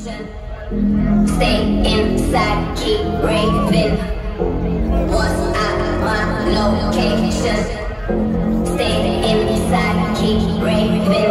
Stay inside, keep breathing. What's up, my location? Stay inside, keep breathing.